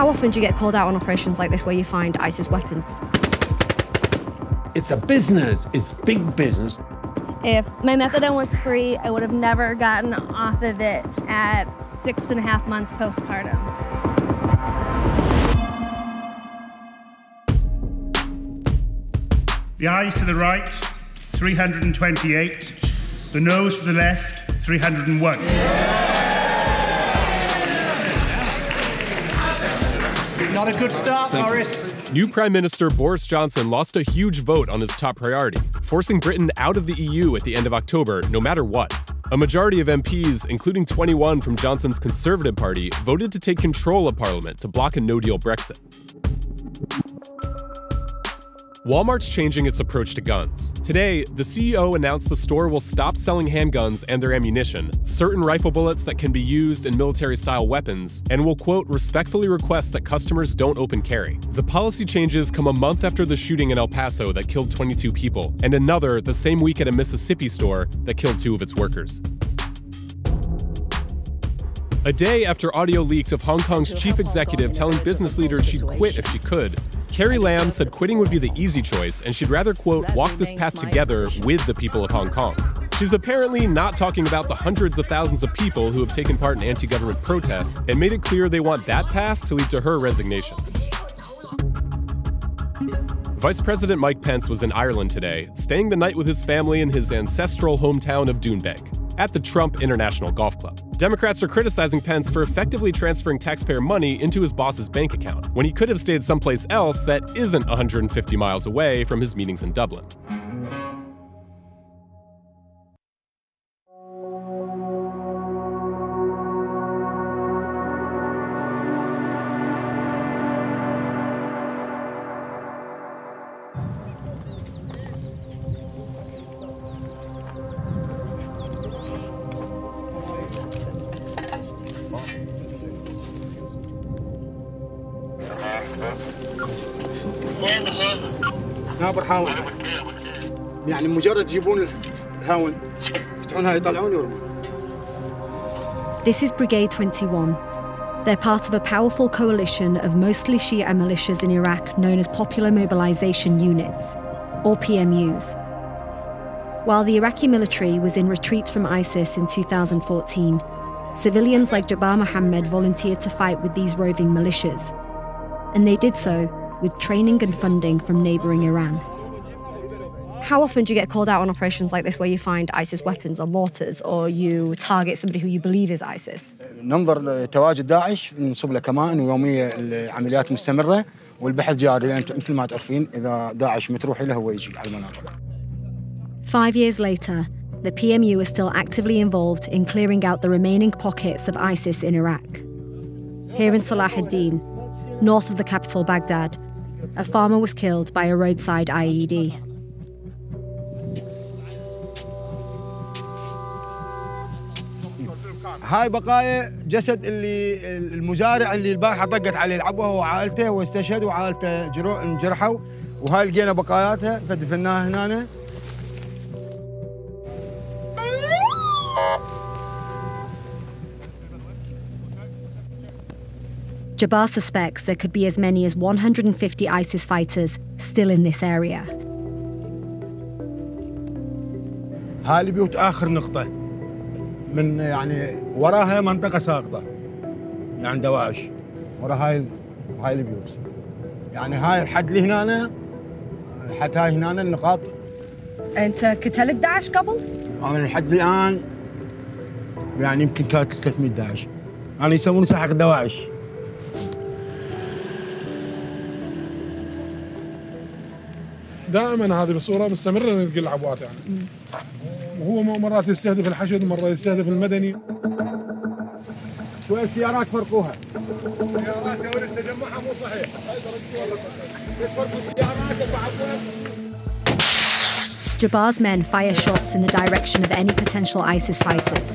How often do you get called out on operations like this where you find ISIS weapons? It's a business. It's big business. If my methadone was free, I would have never gotten off of it at 6.5 months postpartum. The eyes to the right, 328. The nose to the left, 301. Not a good start, Boris. New Prime Minister Boris Johnson lost a huge vote on his top priority, forcing Britain out of the EU at the end of October, no matter what. A majority of MPs, including 21 from Johnson's Conservative Party, voted to take control of Parliament to block a no-deal Brexit. Walmart's changing its approach to guns. Today, the CEO announced the store will stop selling handguns and their ammunition, certain rifle bullets that can be used in military-style weapons, and will, quote, respectfully request that customers don't open carry. The policy changes come a month after the shooting in El Paso that killed 22 people, and another the same week at a Mississippi store that killed 2 of its workers. A day after audio leaked of Hong Kong's chief executive telling business leaders she'd quit if she could, Carrie Lam said quitting would be the easy choice and she'd rather, quote, walk this path together with the people of Hong Kong. She's apparently not talking about the hundreds of thousands of people who have taken part in anti-government protests and made it clear they want that path to lead to her resignation. Vice President Mike Pence was in Ireland today, staying the night with his family in his ancestral hometown of Doonbeg, at the Trump International Golf Club. Democrats are criticizing Pence for effectively transferring taxpayer money into his boss's bank account, when he could have stayed someplace else that isn't 150 miles away from his meetings in Dublin. This is Brigade 21. They're part of a powerful coalition of mostly Shia militias in Iraq known as Popular Mobilization Units, or PMUs. While the Iraqi military was in retreat from ISIS in 2014, civilians like Jabbar Mohammed volunteered to fight with these roving militias. And they did so with training and funding from neighboring Iran. How often do you get called out on operations like this where you find ISIS weapons or mortars or you target somebody who you believe is ISIS? ننظر تواجد داعش نصب له كمان ويومية العمليات مستمرة والبحث جاري لأن مثل ما تعرفين إذا داعش متروح له هو يجي على المناطق. 5 years later, the PMU is still actively involved in clearing out the remaining pockets of ISIS in Iraq. Here in Salah al-Din, north of the capital Baghdad, a farmer was killed by a roadside IED. هاي بقايا جسد اللي المزارع اللي البارحه طقت عليه العبوه وعائلته واستشهد وعائلته انجرحوا وهاي لقينا بقاياتها فدفناها هنا. Jabbar suspects there could be as many as 150 ISIS fighters still in this area. هاي البيوت اخر نقطه. من يعني وراها منطقة ساقطة يعني دواعش ورا هاي البيوت يعني هاي الحد اللي هنا حتى هاي هنا النقاط. أنت قتلت داعش قبل؟ أنا لحد الآن يعني يمكن 300 داعش يعني يسمون سحق دواعش. دائما هذه الصورة مستمرة نلقي العبوات يعني. وهو مرات يستهدف الحشد مرة يستهدف المدني. والسيارات فرقوها. السيارات تورد تجمعها مو صحيح. بس فرقوا السيارات وبعضها. Jabbar's men fire shots in the direction of any potential ISIS fighters,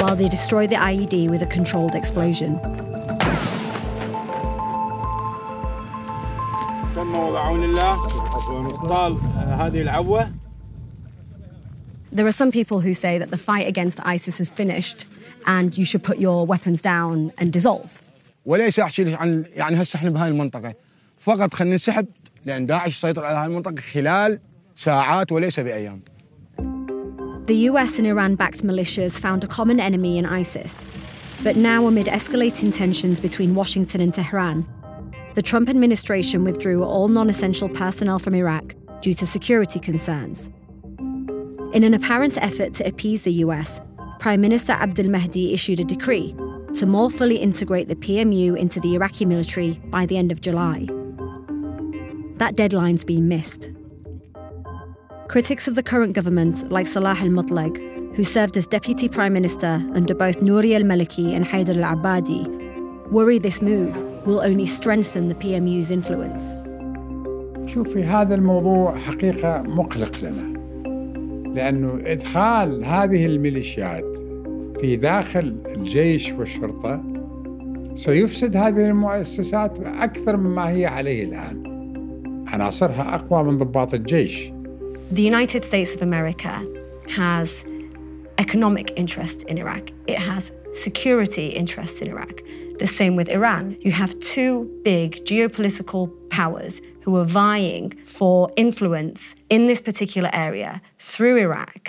while they destroy the IED with a controlled explosion. There are some people who say that the fight against ISIS is finished and you should put your weapons down and dissolve. وليس احكي لك عن يعني هسه احنا بهاي المنطقه، فقط خلينا ننسحب لان داعش سيطر على هاي المنطقه خلال ساعات وليس بايام. The US and Iran-backed militias found a common enemy in ISIS. But now, amid escalating tensions between Washington and Tehran, the Trump administration withdrew all non-essential personnel from Iraq due to security concerns. In an apparent effort to appease the US, Prime Minister Abdel Mahdi issued a decree to more fully integrate the PMU into the Iraqi military by the end of July. That deadline's been missed. Critics of the current government, like Salah al Mutlaq, who served as Deputy Prime Minister under both Nouri al Maliki and Haider al Abadi, worry this move will only strengthen the PMU's influence. شوفي هذا الموضوع حقيقة مقلق لنا، لأنه إدخال هذه الميليشيات في داخل الجيش والشرطة سيفسد هذه المؤسسات أكثر مما هي عليه الآن. عناصرها أقوى من ضباط الجيش. The United States of America has economic interest in Iraq. It has security interest in Iraq. The same with Iran. You have two big geopolitical powers who are vying for influence in this particular area through Iraq.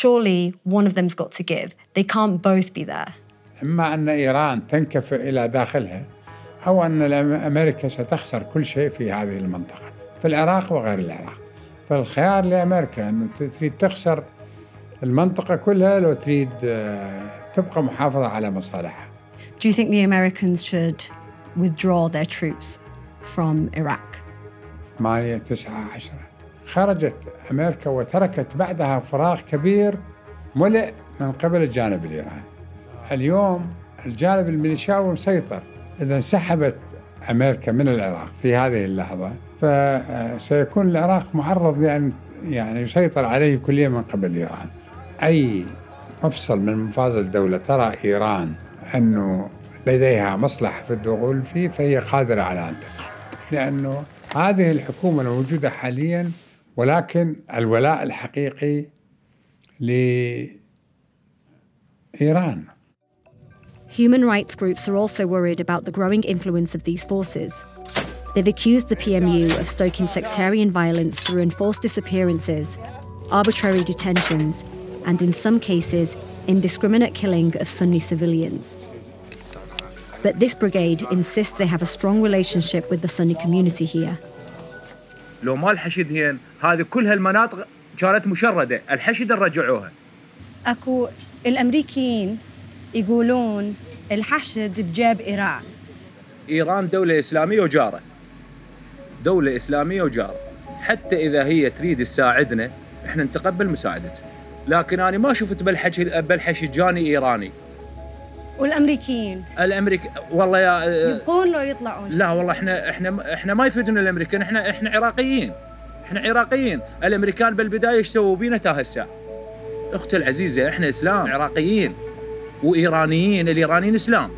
Surely one of them's got to give. They can't both be there. إما أن إيران تنكفئ إلى داخلها أو أن أمريكا ستخسر كل شيء في هذه المنطقة في العراق وغير العراق. فالخيار لأمريكا أنه تريد تخسر المنطقة كلها لو تريد تبقى محافظة على مصالحها. Do you think the Americans should withdraw their troops from Iraq? 8-9-10 خرجت أمريكا وتركت بعدها فراغ كبير ملئ من قبل الجانب الإيراني. اليوم الجانب الميليشياوي مسيطر. إذا انسحبت أمريكا من العراق في هذه اللحظة فسيكون العراق معرض لأن يعني يسيطر عليه كليا من قبل إيران. أي مفصل من مفاصل الدولة ترى إيران أنه لديها مصلحة في الدخول فيه فهي قادرة على أن تدخل، لأنه هذه الحكومة الموجودة حاليا ولكن الولاء الحقيقي لإيران. Human rights groups are also worried about the growing influence of these forces. They've accused the PMU of stoking sectarian violence through enforced disappearances, arbitrary detentions, and in some cases, indiscriminate killing of Sunni civilians. But this brigade insists they have a strong relationship with the Sunni community here. لو ما الحشد هين هذه كل هالمناطق كانت مشردة، الحشد رجعوها. اكو الامريكيين يقولون الحشد بجاب إيران. إيران دولة إسلامية وجارة. دولة إسلامية وجارة، حتى إذا هي تريد تساعدنا إحنا نتقبل مساعدته، لكن أنا ما شفت بلحشجاني إيراني. والأمريكيين؟ والله يا يبقون لو يطلعون. لا والله إحنا ما يفيدون الأمريكان، إحنا عراقيين. إحنا عراقيين، الأمريكان بالبداية إيش سووا بينا تا هسه؟ أختي العزيزة إحنا إسلام عراقيين وإيرانيين، الإيرانيين إسلام.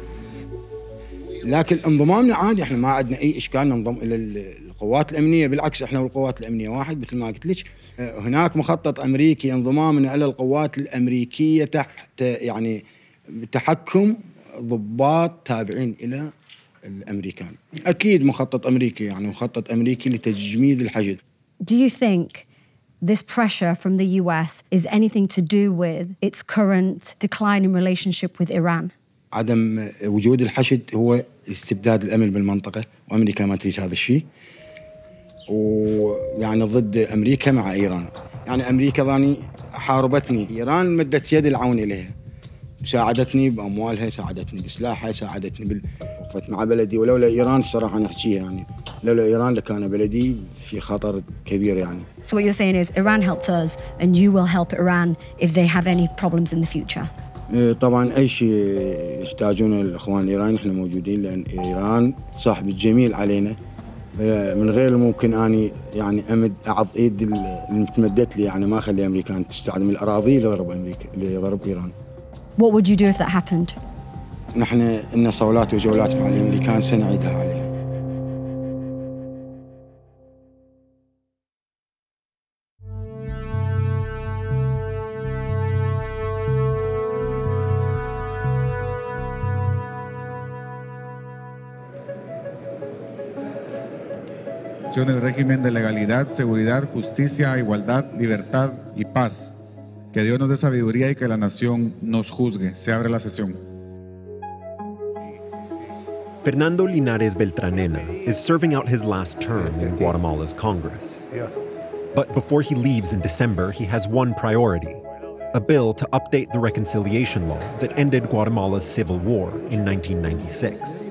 لكن انضمامنا عادي، احنا ما عندنا اي اشكال ننضم الى القوات الامنيه، بالعكس احنا والقوات الامنيه واحد مثل ما قلت لك. هناك مخطط امريكي انضمامنا الى القوات الامريكيه تحت يعني تحكم ضباط تابعين الى الامريكان، اكيد مخطط امريكي، يعني مخطط امريكي لتجميد الحشد. Do you think this pressure from the US is anything to do with its current declining relationship with Iran? عدم وجود الحشد هو استبداد الأمن بالمنطقة، وأمريكا ما تريد هذا الشيء، ويعني ضد أمريكا مع إيران. يعني أمريكا ظاني حاربتني، إيران مدت يد العون إليها، ساعدتني بأموالها، ساعدتني بسلاحها، ساعدتني وقفت مع بلدي. ولولا إيران الصراحة نحكيها، يعني لولا إيران لكان بلدي في خطر كبير يعني. So what you're saying is Iran helped us and you will help Iran if they have any problems in the future. طبعاً أي شيء يحتاجونه الإخوان الإيرانيين نحن موجودين، لأن إيران صاحب الجميل علينا. من غير الممكن أني يعني أعض إيد اللي تمدت لي، يعني ما أخلي أمريكان تستعلم الأراضي لضرب إيران. What would you do if that happened? نحن إن صولات وجولات مع الأمريكان سنعيدها عليهم. acción del régimen de legalidad, seguridad, justicia, igualdad, libertad y paz. Que Dios nos dé sabiduría y que la nación nos juzgue. Se abre la sesión. Fernando Linares Beltranena is serving out his last term in Guatemala's Congress. But before he leaves in December, he has one priority: a bill to update the reconciliation law that ended Guatemala's civil war in 1996.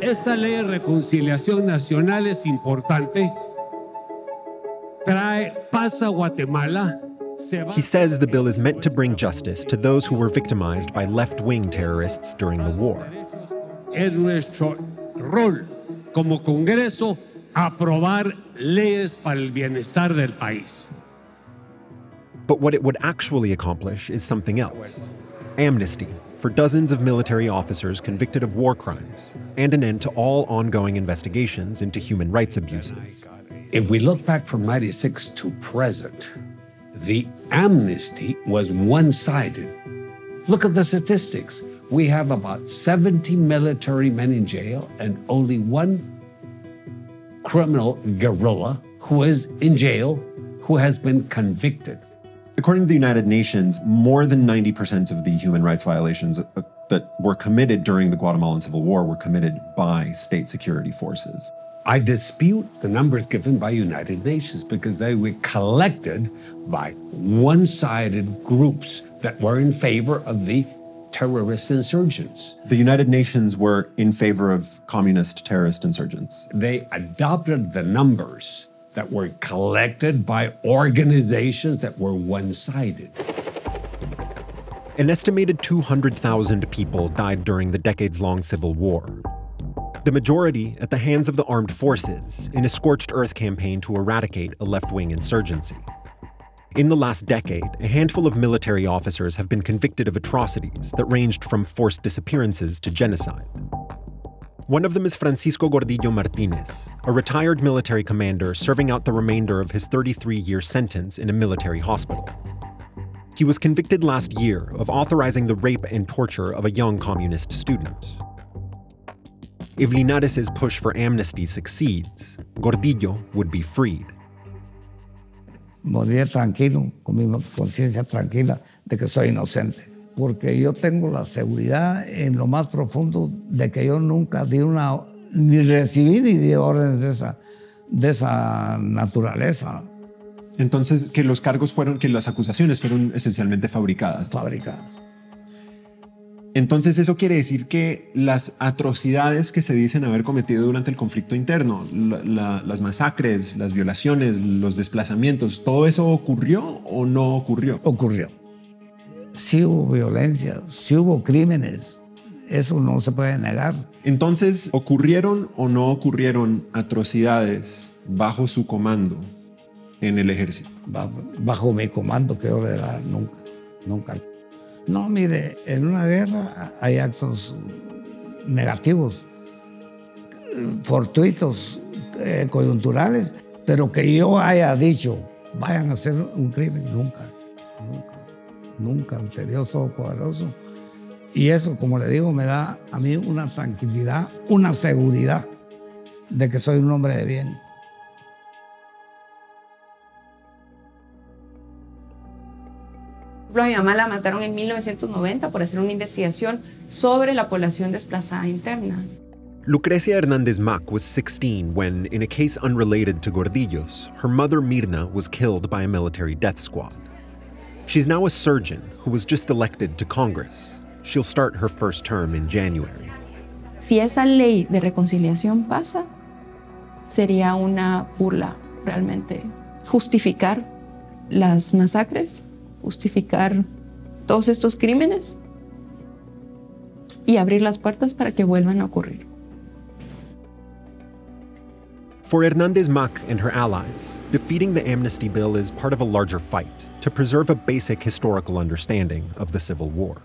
Esta ley de reconciliación nacional es importante. Trae paz a Guatemala. He says the bill is meant to bring justice to those who were victimized by left-wing terrorists during the war. Es nuestro rol como Congreso aprobar leyes para el bienestar del país. But what it would actually accomplish is something else: amnesty for dozens of military officers convicted of war crimes and an end to all ongoing investigations into human rights abuses. If we look back from '96 to present, the amnesty was one-sided. Look at the statistics. We have about 70 military men in jail and only one criminal guerrilla who is in jail, who has been convicted. According to the United Nations, more than 90% of the human rights violations that were committed during the Guatemalan Civil War were committed by state security forces. I dispute the numbers given by United Nations because they were collected by one-sided groups that were in favor of the terrorist insurgents. The United Nations were in favor of communist terrorist insurgents. They adopted the numbers that were collected by organizations that were one-sided. An estimated 200,000 people died during the decades-long civil war. The majority at the hands of the armed forces in a scorched earth campaign to eradicate a left-wing insurgency. In the last decade, a handful of military officers have been convicted of atrocities that ranged from forced disappearances to genocide. One of them is Francisco Gordillo Martínez, a retired military commander serving out the remainder of his 33-year sentence in a military hospital. He was convicted last year of authorizing the rape and torture of a young communist student. If Linares' push for amnesty succeeds, Gordillo would be freed. Morir tranquilo, con mi conciencia tranquila de que soy inocente. Porque yo tengo la seguridad en lo más profundo de que yo nunca di una, ni recibí ni di órdenes de esa naturaleza. Entonces, que los cargos fueron, que las acusaciones fueron esencialmente fabricadas. Fabricadas. Entonces, eso quiere decir que las atrocidades que se dicen haber cometido durante el conflicto interno, las masacres, las violaciones, los desplazamientos, ¿todo eso ocurrió o no ocurrió? Ocurrió. Sí hubo violencia, sí hubo crímenes, eso no se puede negar. Entonces, ¿ocurrieron o no ocurrieron atrocidades bajo su comando en el ejército? Bajo mi comando, que yo le da nunca, nunca. No, mire, en una guerra hay actos negativos, fortuitos, coyunturales, pero que yo haya dicho, vayan a hacer un crimen, nunca, nunca. Nunca ante Dios Todopoderoso. Y eso, como le digo, me da a mí una tranquilidad, una seguridad de que soy un hombre de bien. A mi mamá la mataron en 1990 por hacer una investigación sobre la población desplazada interna. Lucrecia Hernández Mack was 16 when, in a case unrelated to Gordillo's, her mother Mirna was killed by a military death squad. She's now a surgeon who was just elected to Congress. She'll start her first term in January. Si esa ley de reconciliación pasa, sería una burla realmente. Justificar las masacres, justificar todos estos crímenes y abrir las puertas para que vuelvan a ocurrir. For Hernández Mack and her allies, defeating the amnesty bill is part of a larger fight to preserve a basic historical understanding of the Civil War.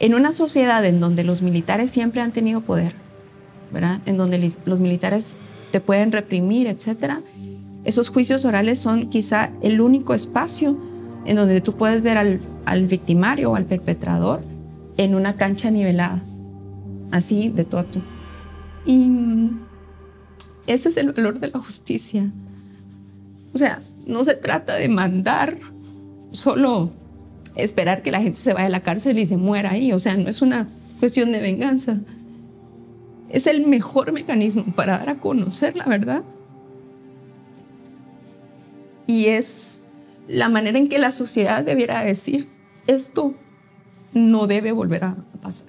En una sociedad en donde los militares siempre han tenido poder, ¿verdad? En donde los militares te pueden reprimir, etc. Esos juicios orales son quizá el único espacio en donde tú puedes ver al victimario o al perpetrador en una cancha nivelada, así de tú a tú. Y Ese es el valor de la justicia. O sea, no se trata de mandar, solo esperar que la gente se vaya a la cárcel y se muera ahí. O sea, no es una cuestión de venganza. Es el mejor mecanismo para dar a conocer la verdad. Y es la manera en que la sociedad debiera decir, esto no debe volver a pasar.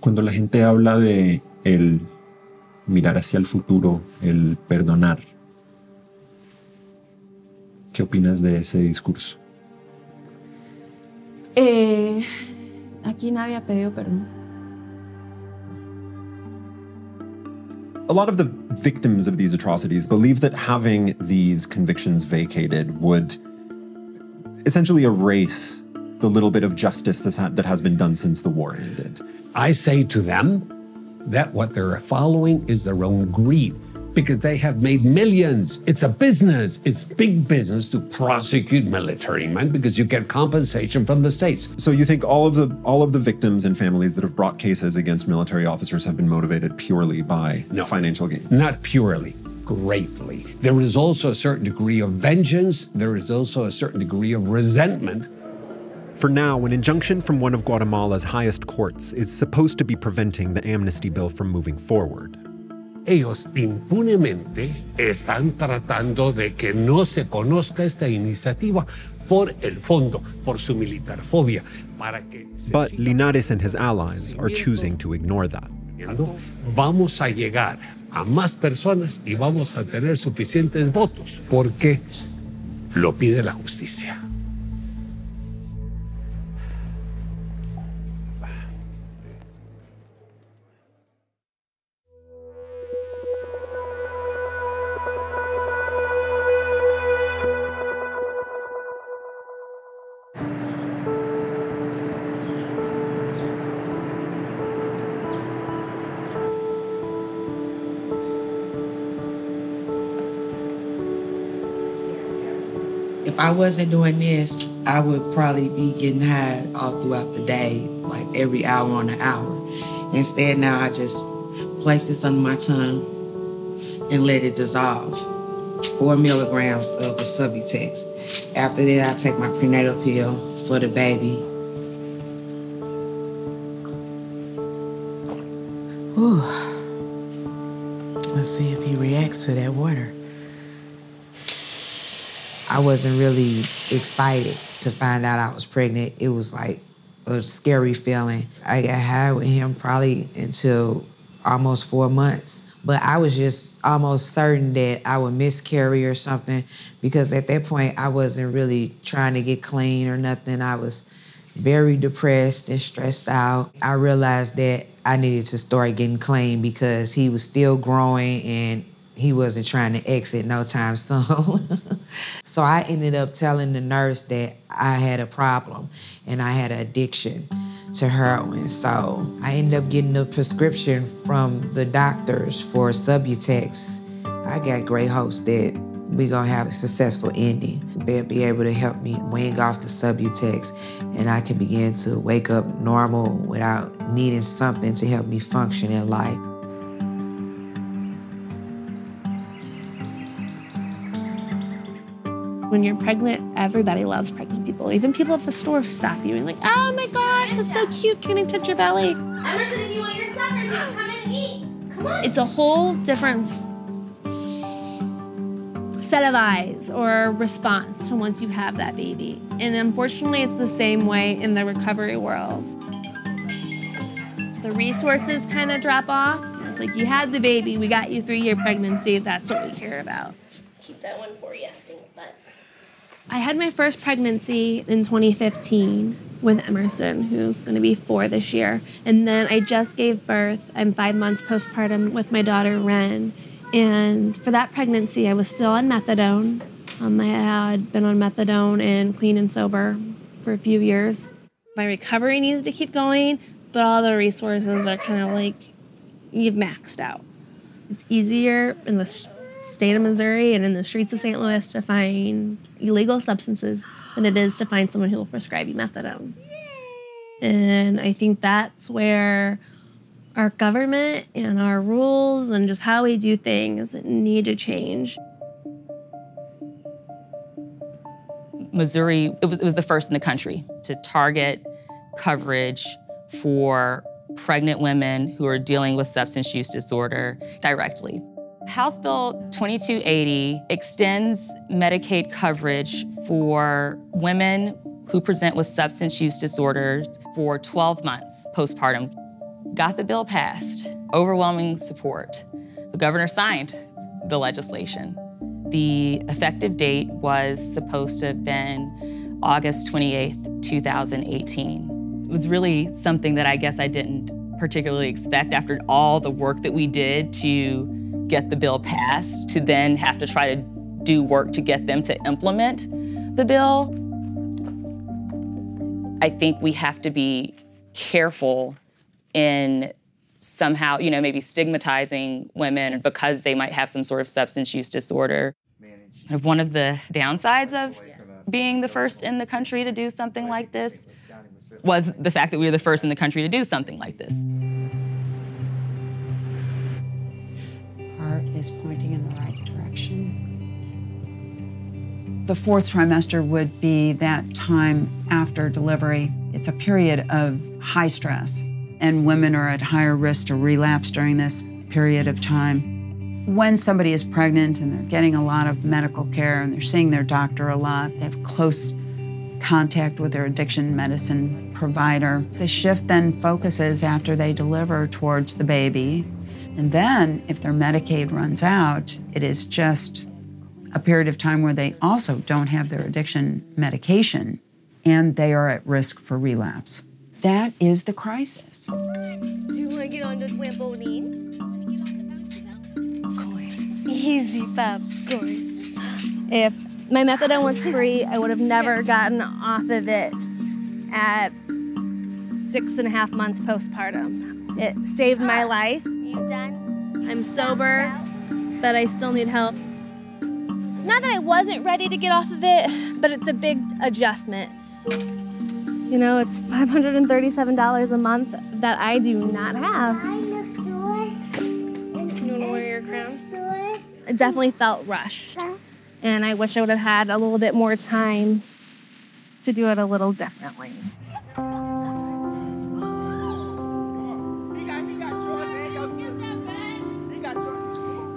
Cuando la gente habla de el mirar hacia el futuro, el perdonar, ¿qué opinas de ese discurso? Aquí nadie ha pedido perdón. A lot of the victims of these atrocities believe that having these convictions vacated would essentially erase the little bit of justice that has been done since the war ended. I say to them that what they're following is their own greed, because they have made millions. It's a business. It's big business to prosecute military men because you get compensation from the states. So you think all of the victims and families that have brought cases against military officers have been motivated purely by financial gain? Not purely, greatly. There is also a certain degree of vengeance. There is also a certain degree of resentment. For now, an injunction from one of Guatemala's highest courts is supposed to be preventing the amnesty bill from moving forward. Ellos impunemente están tratando de que no se conozca esta iniciativa por el fondo, por su militarfobia, para que se But Linares and his allies are choosing to ignore that. Vamos a llegar a más personas y vamos a tener suficientes votos porque lo pide la justicia. If I wasn't doing this, I would probably be getting high all throughout the day, like every hour on the hour. Instead, now I just place this under my tongue and let it dissolve. 4 milligrams of the Subutex. After that, I take my prenatal pill for the baby. Ooh. Let's see if he reacts to that water. I wasn't really excited to find out I was pregnant. It was like a scary feeling. I got high with him probably until almost 4 months. But I was just almost certain that I would miscarry or something because at that point, I wasn't really trying to get clean or nothing. I was very depressed and stressed out. I realized that I needed to start getting clean because he was still growing and he wasn't trying to exit no time soon. So I ended up telling the nurse that I had a problem and I had an addiction to heroin. So I ended up getting a prescription from the doctors for Subutex. I got great hopes that we're gonna have a successful ending. They'll be able to help me wean off the Subutex and I can begin to wake up normal without needing something to help me function in life. When you're pregnant, everybody loves pregnant people. Even people at the store stop you and like, oh my gosh, that's so cute, can I touch your belly? Emerson, if you want your supper, you can come in and eat. Come on. It's a whole different set of eyes or response to once you have that baby. And unfortunately, it's the same way in the recovery world. The resources kind of drop off. It's like, you had the baby, we got you through your pregnancy, that's what we care about. Keep that one for you, stink butt. I had my first pregnancy in 2015 with Emerson, who's going to be 4 this year. And then I just gave birth. I'm 5 months postpartum with my daughter, Wren. And for that pregnancy, I was still on methadone. I had been on methadone and clean and sober for a few years. My recovery needs to keep going, but all the resources are kind of like, you've maxed out. It's easier in the state of Missouri and in the streets of St. Louis to find illegal substances than it is to find someone who will prescribe you methadone. And I think that's where Our government and our rules and just how we do things need to change. Missouri, it was the first in the country to target coverage for pregnant women who are dealing with substance use disorder directly. House Bill 2280 extends Medicaid coverage for women who present with substance use disorders for 12 months postpartum. Got the bill passed, overwhelming support. The governor signed the legislation. The effective date was supposed to have been August 28th, 2018. It was really something that I guess I didn't particularly expect after all the work that we did to get the bill passed, to then have to try to do work to get them to implement the bill. I think we have to be careful in somehow, you know, maybe stigmatizing women because they might have some sort of substance use disorder. One of the downsides of being the first in the country to do something like this was the fact that we were the first in the country to do something like this. Heart is pointing in the right direction. The fourth trimester would be that time after delivery. It's a period of high stress, and women are at higher risk to relapse during this period of time. When somebody is pregnant and they're getting a lot of medical care and they're seeing their doctor a lot, they have close contact with their addiction medicine provider. The shift then focuses after they deliver towards the baby. And then if their Medicaid runs out, it is just a period of time where they also don't have their addiction medication and they are at risk for relapse. That is the crisis. Do you want to get on the trampoline? Coin. Easy, Bob. Coin. If my methadone was free, I would have never gotten off of it at 6.5 months postpartum. It saved my life. You done? I'm sober, but I still need help. Not that I wasn't ready to get off of it, but it's a big adjustment. You know, it's $537 a month that I do not have. You want to wear your crown? It definitely felt rushed. And I wish I would have had a little bit more time to do it a little differently.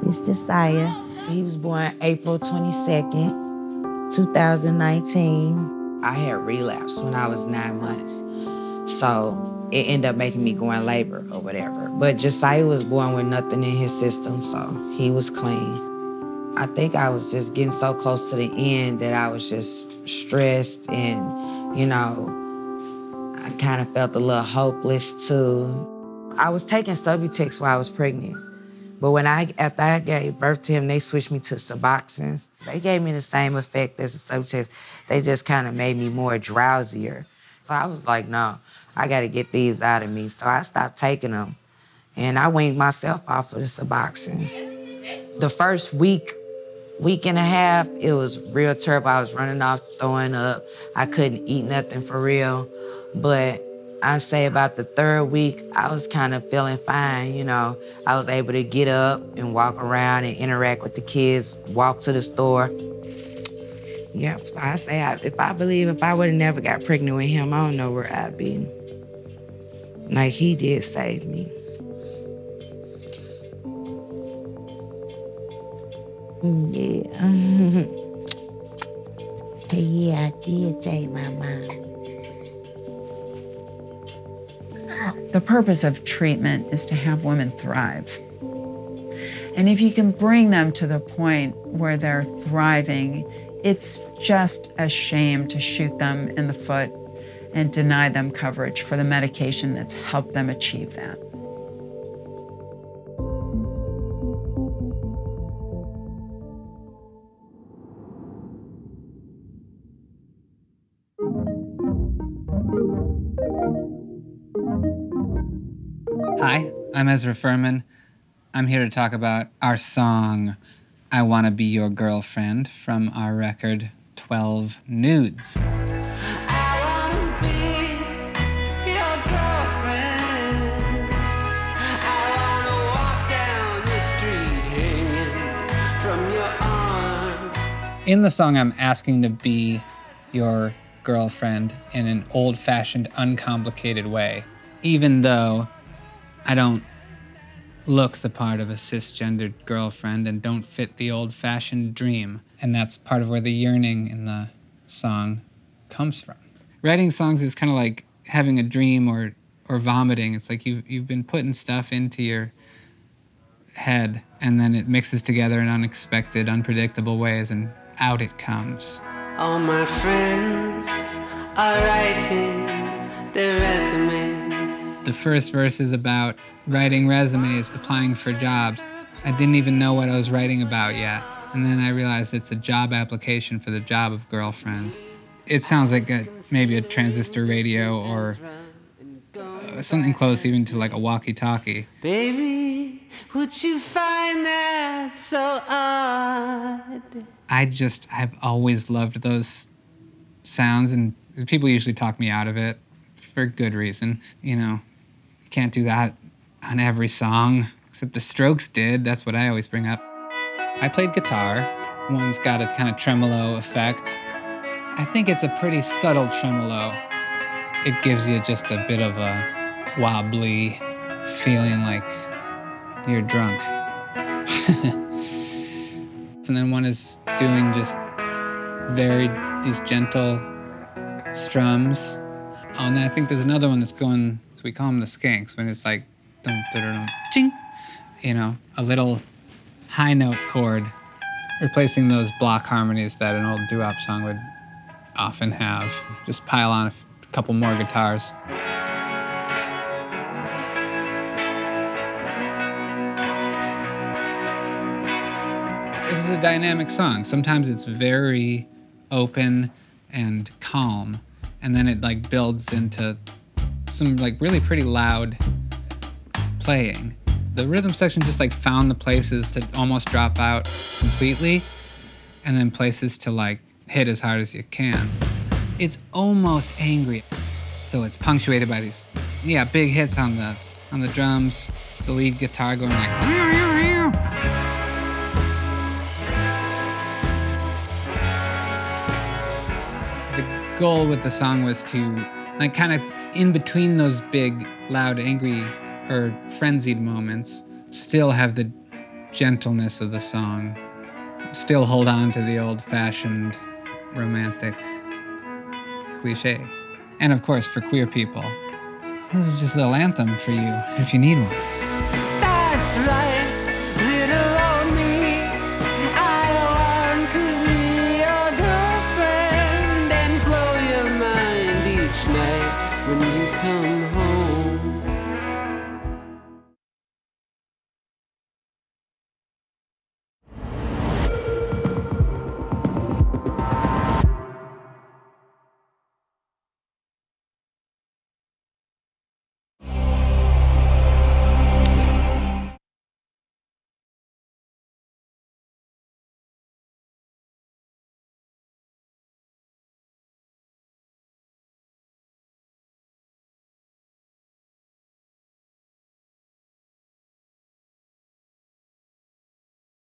It's Josiah. He was born April 22nd, 2019. I had relapsed when I was 9 months. So it ended up making me go in labor or whatever. But Josiah was born with nothing in his system, so he was clean. I think I was just getting so close to the end that I was just stressed and, you know, I kind of felt a little hopeless too. I was taking Subutex while I was pregnant. But after I gave birth to him, they switched me to Suboxone. They gave me the same effect as the Subutex. They just kind of made me more drowsier. So I was like, no, I got to get these out of me. So I stopped taking them, and I weaned myself off of the Suboxone. The first week and a half, it was real terrible. I was running off, throwing up. I couldn't eat nothing for real. But I say about the third week, I was kind of feeling fine, you know. I was able to get up and walk around and interact with the kids, walk to the store. Yep, so I say, if I would have never got pregnant with him, I don't know where I'd be. Like, he did save me. Yeah. Yeah, I did save my mom. The purpose of treatment is to have women thrive. And if you can bring them to the point where they're thriving, it's just a shame to shoot them in the foot and deny them coverage for the medication that's helped them achieve that. Hi, I'm Ezra Furman. I'm here to talk about our song, I Wanna Be Your Girlfriend, from our record, 12 Nudes. I wanna be your girlfriend. In the song, I'm asking to be your girlfriend in an old-fashioned, uncomplicated way, even though I don't look the part of a cisgendered girlfriend and don't fit the old-fashioned dream. And that's part of where the yearning in the song comes from. Writing songs is kind of like having a dream or vomiting. It's like you've been putting stuff into your head, and then it mixes together in unexpected, unpredictable ways, and out it comes. All my friends are writing their resumes. The first verse is about writing resumes, applying for jobs. I didn't even know what I was writing about yet, and then I realized it's a job application for the job of girlfriend. It sounds like maybe a transistor radio or something close even to like a walkie-talkie. Baby, would you find that so odd? I've always loved those sounds, and people usually talk me out of it for good reason. You know, you can't do that on every song, except the Strokes did. That's what I always bring up. I played guitar. One's got a kind of tremolo effect. I think it's a pretty subtle tremolo. It gives you just a bit of a wobbly feeling like you're drunk. And then one is doing just these gentle strums. Oh, and then I think there's another one that's going, we call them the skanks, when it's like, dum, da, da, dum, ching, you know, a little high note chord, replacing those block harmonies that an old doo-wop song would often have. Just pile on a couple more guitars. This is a dynamic song. Sometimes it's very open and calm, and then it like builds into some like really pretty loud playing. The rhythm section just like found the places to almost drop out completely, and then places to like hit as hard as you can. It's almost angry. So it's punctuated by these, yeah, big hits on the drums. It's the lead guitar going like, the goal with the song was to like kind of in between those big, loud, angry, or frenzied moments, still have the gentleness of the song, still hold on to the old-fashioned romantic cliche. And of course, for queer people, this is just a little anthem for you if you need one. That's right, little old me. I want to be your girlfriend and blow your mind each night when you come home.